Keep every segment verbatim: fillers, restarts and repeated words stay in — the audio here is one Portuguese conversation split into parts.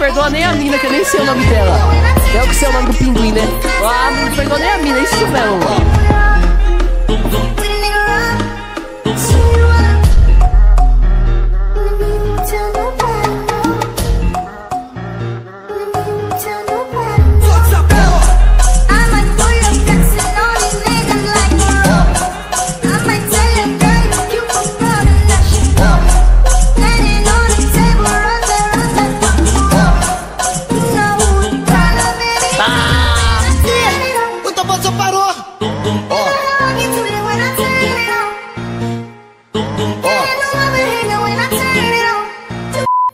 perdoa nem a mina, que eu nem sei o nome dela. É o que sei o nome do pinguim, né? Ah, não perdoa nem a mina, é isso mesmo, mano.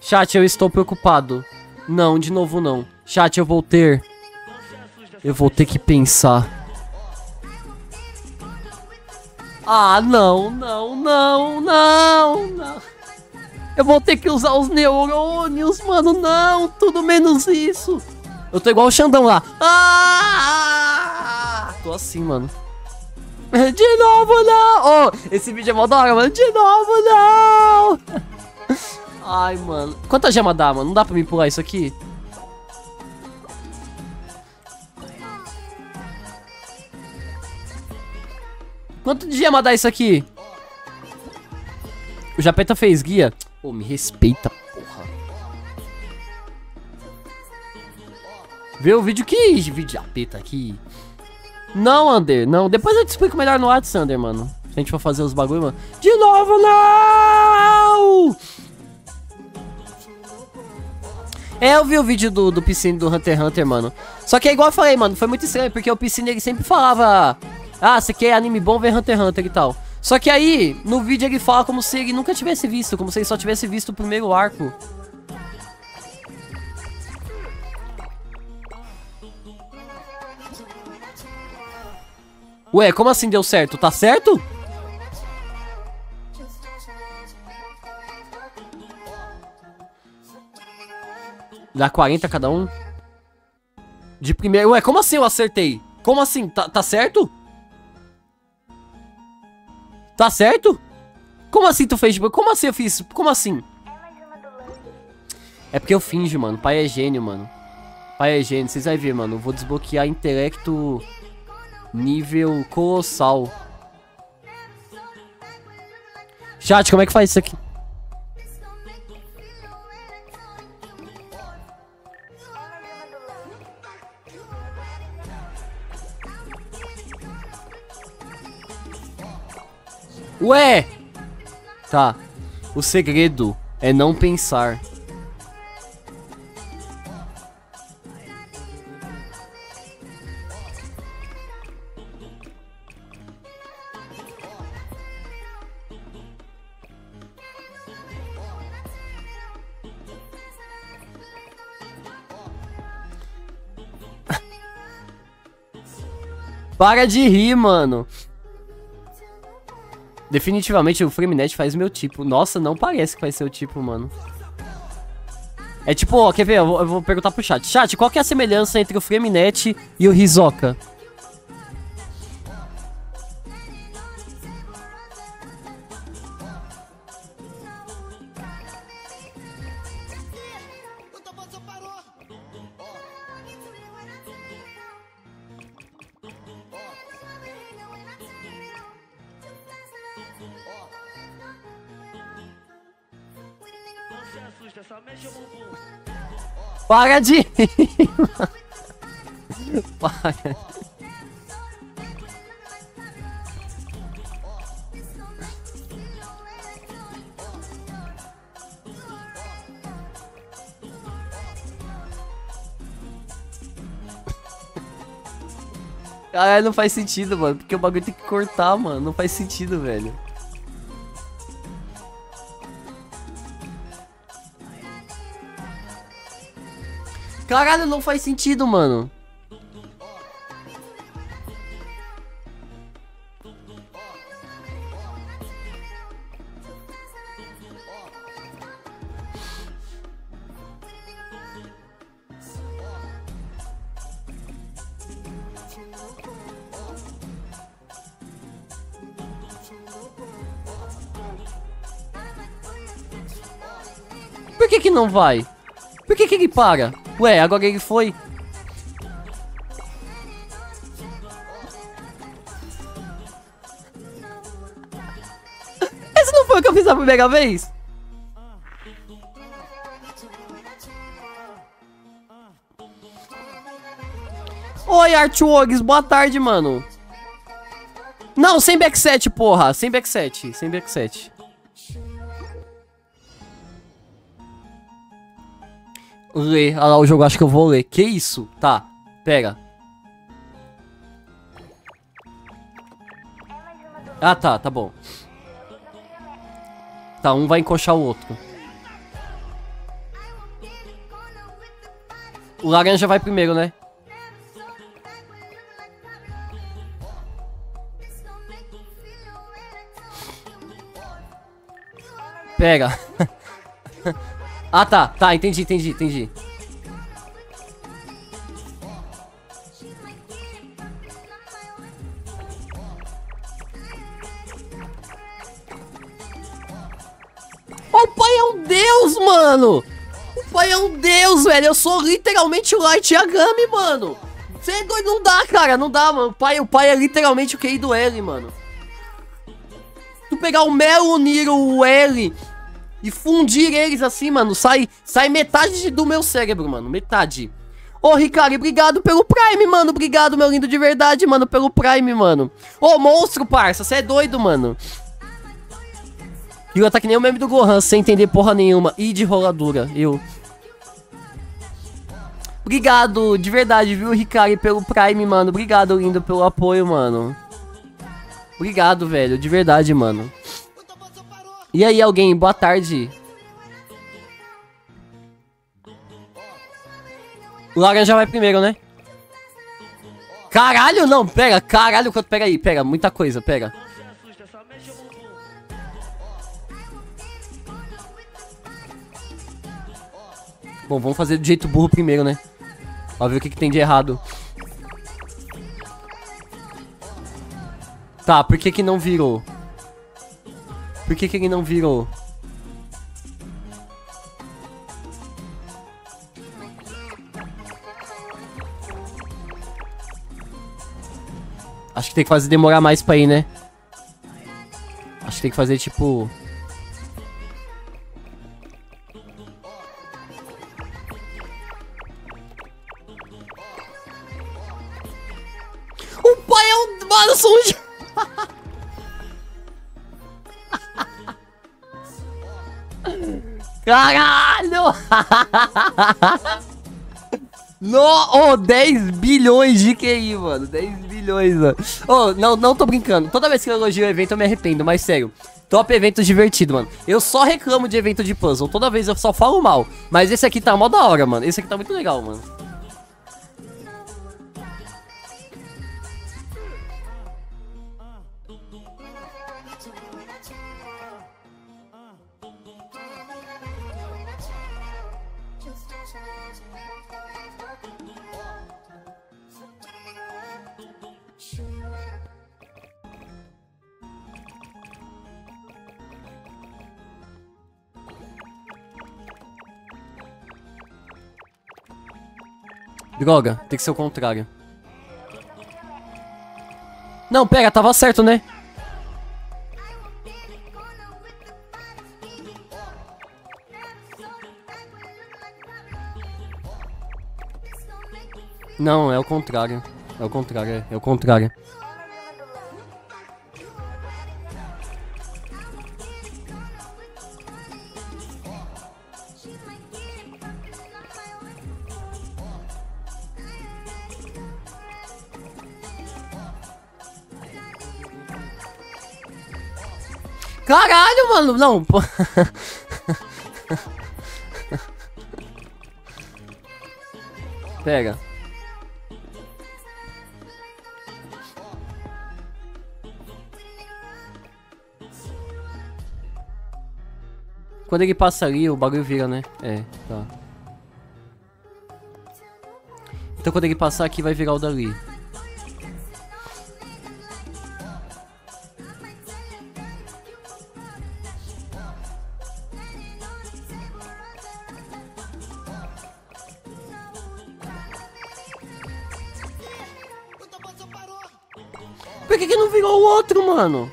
Chat, eu estou preocupado. Não, de novo não. Chat, eu vou ter... Eu vou ter que pensar. Ah, não, não, não, não, não. Eu vou ter que usar os neurônios, mano, não. Tudo menos isso. Eu tô igual o Xandão lá. Ah! Tô assim, mano. De novo não. Oh, esse vídeo é mó da hora, mano. De novo não. Ai, mano. Quanta gema dá, mano? Não dá pra mim pular isso aqui? Quanto de gema dá isso aqui? O Japeta fez guia? Ô, oh, me respeita, porra. Vê o vídeo que... Vídeo Japeta aqui. Não, Ander, não. Depois eu te explico melhor no WhatsApp, Ander, mano. Se a gente for fazer os bagulho, mano. De novo, não! É, eu vi o vídeo do, do Piscine do Hunter x Hunter, mano. Só que é igual eu falei, mano, foi muito estranho, porque o Piscine, ele sempre falava... Ah, você quer anime bom, ver Hunter x Hunter e tal. Só que aí, no vídeo ele fala como se ele nunca tivesse visto, como se ele só tivesse visto o primeiro arco. Ué, como assim deu certo? Tá certo? Dá quarenta cada um. De primeiro... Ué, como assim eu acertei? Como assim? Tá, tá certo? Tá certo? Como assim tu fez? Como assim eu fiz? Como assim? É porque eu finjo, mano. Pai é gênio, mano. Pai é gênio. Vocês vão ver, mano. Eu vou desbloquear intelecto nível colossal. Chat, como é que faz isso aqui? Ué! Tá. O segredo é não pensar. Para de rir, mano. Definitivamente o Freminet faz meu tipo. Nossa, não parece que vai ser o tipo, mano. É tipo, ó, quer ver? Eu vou, eu vou perguntar pro chat. Chat, qual que é a semelhança entre o Freminet e o Risoca? Para de rir, mano. Para. Caralho, não faz sentido, mano. Porque o bagulho tem que cortar, mano. Não faz sentido, velho. Caralho, não faz sentido, mano. Por que que não vai? Por que que ele para? Ué, agora ele foi... Esse não foi o que eu fiz a primeira vez? Oi, Artwogs, boa tarde, mano. Não, sem backset, porra. Sem backset, sem backset. Lê, olha lá o jogo, acho que eu vou ler. Que isso? Tá, pega. Ah, tá, tá bom. Tá, um vai encoxar o outro. O laranja vai primeiro, né? Pega. Ah, tá, tá, entendi, entendi, entendi. Oh, o pai é um deus, mano. O pai é um deus, velho. Eu sou literalmente o Light Yagami, mano. Cê doido, não dá, cara, não dá, mano. O pai, o pai é literalmente o Q I do L, mano. Tu pegar o Melo, o Niro, o L... E fundir eles assim, mano. Sai, sai metade do meu cérebro, mano. Metade. Ô, Ricari, obrigado pelo Prime, mano. Obrigado, meu lindo, de verdade, mano. Pelo Prime, mano. Ô, monstro, parça. Você é doido, mano. E eu tá que nem o meme do Gohan, sem entender porra nenhuma. E de roladura, eu. Obrigado, de verdade, viu, Ricari, pelo Prime, mano. Obrigado, lindo, pelo apoio, mano. Obrigado, velho. De verdade, mano. E aí, alguém? Boa tarde. O laranja vai primeiro, né? Caralho, não. Pera, caralho. Pera aí, pera. Muita coisa, pera. Bom, vamos fazer do jeito burro primeiro, né? Pra ver o que, que tem de errado. Tá, por que que não virou? Por que que ele não virou? Acho que tem que fazer demorar mais pra ir, né? Acho que tem que fazer, tipo... O pai é um... Mano, eu sou um... Caralho! No, oh, dez bilhões de Q I, mano. dez bilhões, mano. Oh, não, não tô brincando. Toda vez que eu elogio o evento, eu me arrependo, mas sério. Top evento divertido, mano. Eu só reclamo de evento de puzzle. Toda vez eu só falo mal. Mas esse aqui tá mó da hora, mano. Esse aqui tá muito legal, mano. Droga, tem que ser o contrário. Não, pera, tava certo, né? Não, é o contrário. É o contrário, é, é o contrário. Caralho, mano, não. Pega. Quando ele passa ali, o bagulho vira, né? É, tá. Então quando ele passar aqui, vai virar o dali. Por que que não virou o outro, mano?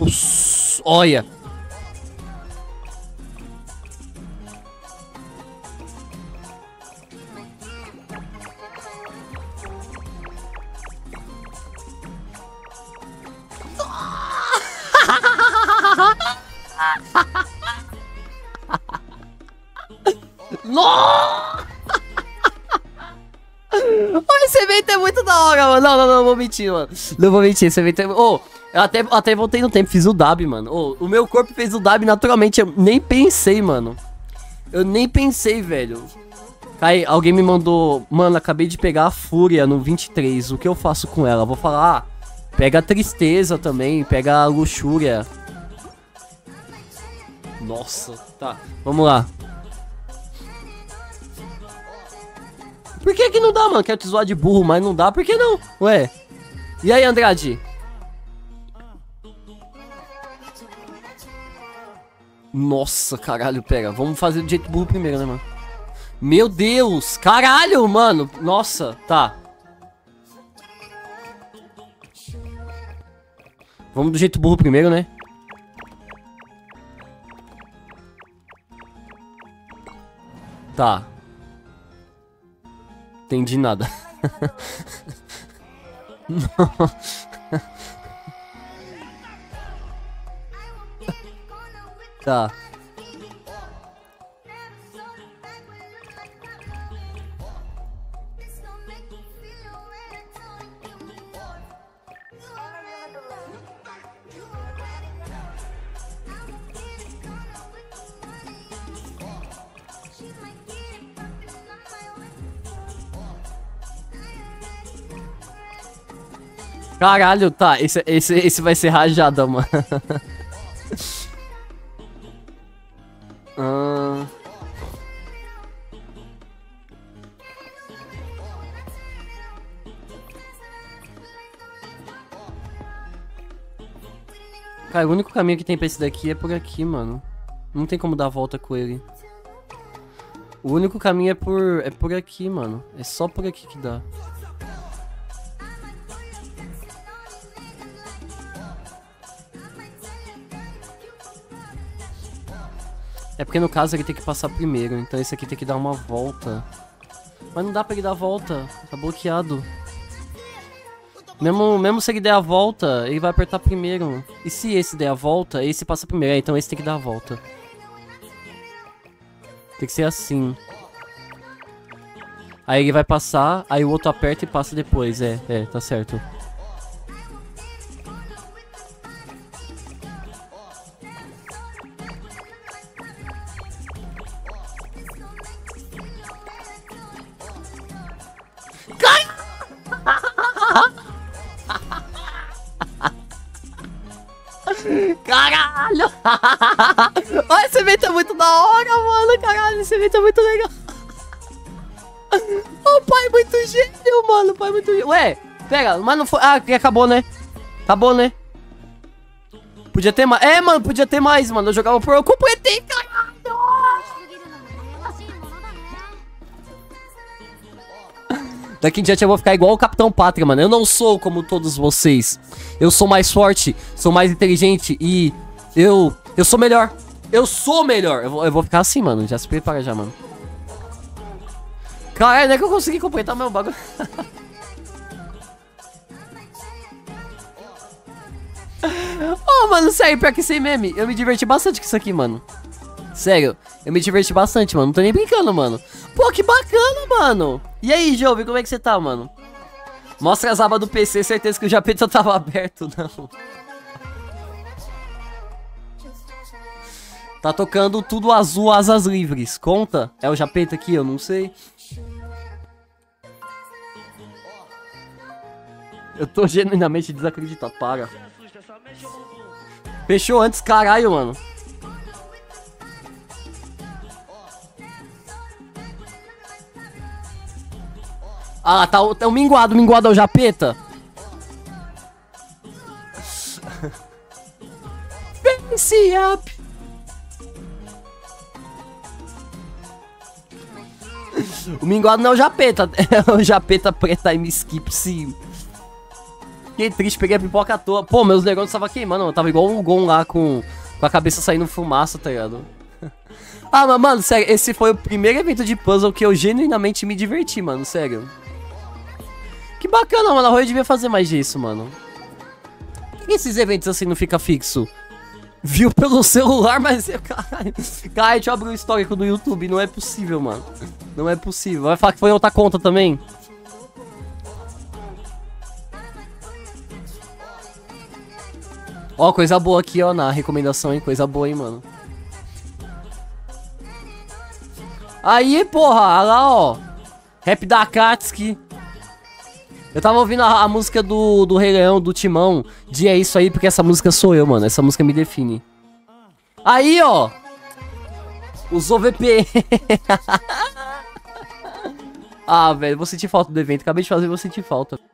Ups, olha. Não, não, não vou mentir, mano. Não vou mentir, esse evento é... Oh, eu até, até voltei no tempo, fiz o dab, mano. Oh, o meu corpo fez o dab naturalmente, eu nem pensei, mano. Eu nem pensei, velho. Aí, alguém me mandou... Mano, acabei de pegar a fúria no vinte e três, o que eu faço com ela? Vou falar, ah, pega a tristeza também, pega a luxúria. Nossa, tá, vamos lá. Por que que não dá, mano? Quero te zoar de burro, mas não dá. Por que não? Ué. E aí, Andrade? Nossa, caralho, pera. Vamos fazer do jeito burro primeiro, né, mano? Meu Deus! Caralho, mano! Nossa, tá. Vamos do jeito burro primeiro, né? Tá. Entendi nada. Tá. Caralho, tá, esse, esse, esse vai ser rajada, mano. Ah... Cara, o único caminho que tem pra esse daqui é por aqui, mano. Não tem como dar a volta com ele. O único caminho é por, é por aqui, mano. É só por aqui que dá. É porque no caso ele tem que passar primeiro, então esse aqui tem que dar uma volta. Mas não dá pra ele dar a volta, tá bloqueado. Mesmo, mesmo se ele der a volta, ele vai apertar primeiro. E se esse der a volta, esse passa primeiro, é, então esse tem que dar a volta. Tem que ser assim. Aí ele vai passar, aí o outro aperta e passa depois, é, é, tá certo. Caralho! Olha, esse evento é muito da hora, mano. Caralho, esse evento é muito legal. O pai é muito gênio, mano. O pai é muito gênio. Ué, pega, mas não foi. Ah, acabou, né? Acabou, né? Podia ter mais. É, mano, podia ter mais, mano. Eu jogava por. Eu completei, caralho! Daqui em diante eu vou ficar igual o Capitão Pátria, mano. Eu não sou como todos vocês. Eu sou mais forte, sou mais inteligente e... Eu... Eu sou melhor. Eu sou melhor. Eu vou, eu vou ficar assim, mano. Já se prepara já, mano. Caralho, não é que eu consegui completar meu bagulho. Oh, mano, sério, pior que sem meme. Eu me diverti bastante com isso aqui, mano. Sério, eu me diverti bastante, mano. Não tô nem brincando, mano. Pô, que bacana, mano. E aí, Jovem, como é que você tá, mano? Mostra as abas do P C, certeza que o Japeta tava aberto, não. Tá tocando tudo azul, asas livres. Conta? É o Japeta aqui? Eu não sei. Eu tô genuinamente desacreditado, para. Fechou antes, caralho, mano. Ah, tá o, tá o minguado, o minguado é o Japeta. Vence up. O minguado não é o Japeta, é o Japeta preta time skip, sim. Fiquei triste, peguei a pipoca à toa. Pô, meus negócios estavam queimando, eu tava igual o Gon lá com, com a cabeça saindo fumaça, tá ligado? Ah, mas mano, sério, esse foi o primeiro evento de puzzle que eu genuinamente me diverti, mano, sério. Que bacana, mano, a Roy devia fazer mais disso, mano. Por que esses eventos assim não fica fixo? Viu pelo celular, mas... Caralho, cara, deixa eu abrir o histórico do YouTube, não é possível, mano. Não é possível, vai falar que foi em outra conta também? Ó, coisa boa aqui, ó, na recomendação, hein, coisa boa, hein, mano. Aí, porra, olha lá, ó. Rap da Akatsuki. Eu tava ouvindo a, a música do, do Rei Leão, do Timão. De é isso aí, porque essa música sou eu, mano. Essa música me define. Aí, ó. Usou V P N. Ah, velho, vou sentir falta do evento. Acabei de fazer, vou sentir falta.